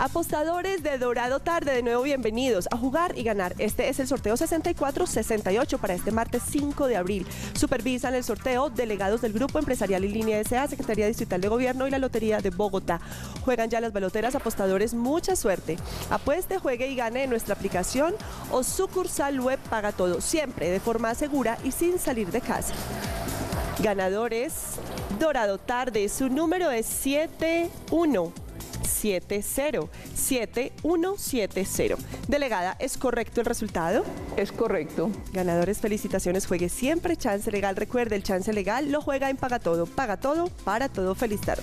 Apostadores de Dorado Tarde, de nuevo bienvenidos a jugar y ganar. Este es el sorteo 6468 para este martes 5 de abril. Supervisan el sorteo delegados del Grupo Empresarial y Línea S.A., Secretaría Distrital de Gobierno y la Lotería de Bogotá. Juegan ya las baloteras, apostadores, mucha suerte. Apueste, juegue y gane en nuestra aplicación o sucursal web Paga Todo, siempre de forma segura y sin salir de casa. Ganadores, Dorado Tarde, su número es 7170. Delegada, ¿es correcto el resultado? Es correcto. Ganadores, felicitaciones, juegue siempre chance legal. Recuerde, el chance legal lo juega en Paga Todo. Paga Todo, para todo. Feliz tarde.